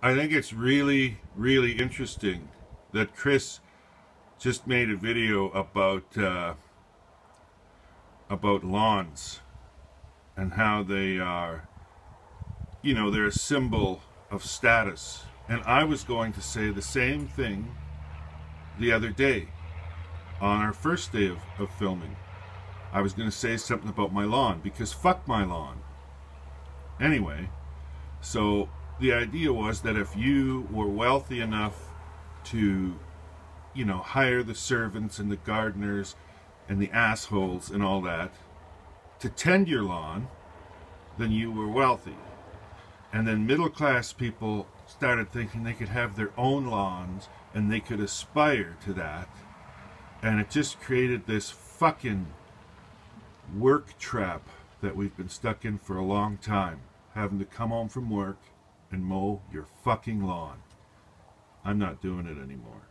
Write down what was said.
I think it's really, really interesting that Chris just made a video about lawns and how they are, you know, they're a symbol of status. And I was going to say the same thing the other day on our first day of filming. I was going to say something about my lawn, because fuck my lawn. Anyway, so the idea was that if you were wealthy enough to, you know, hire the servants and the gardeners and the assholes and all that to tend your lawn, then you were wealthy. And then middle class people started thinking they could have their own lawns and they could aspire to that. And it just created this fucking work trap that we've been stuck in for a long time, having to come home from work and mow your fucking lawn. I'm not doing it anymore.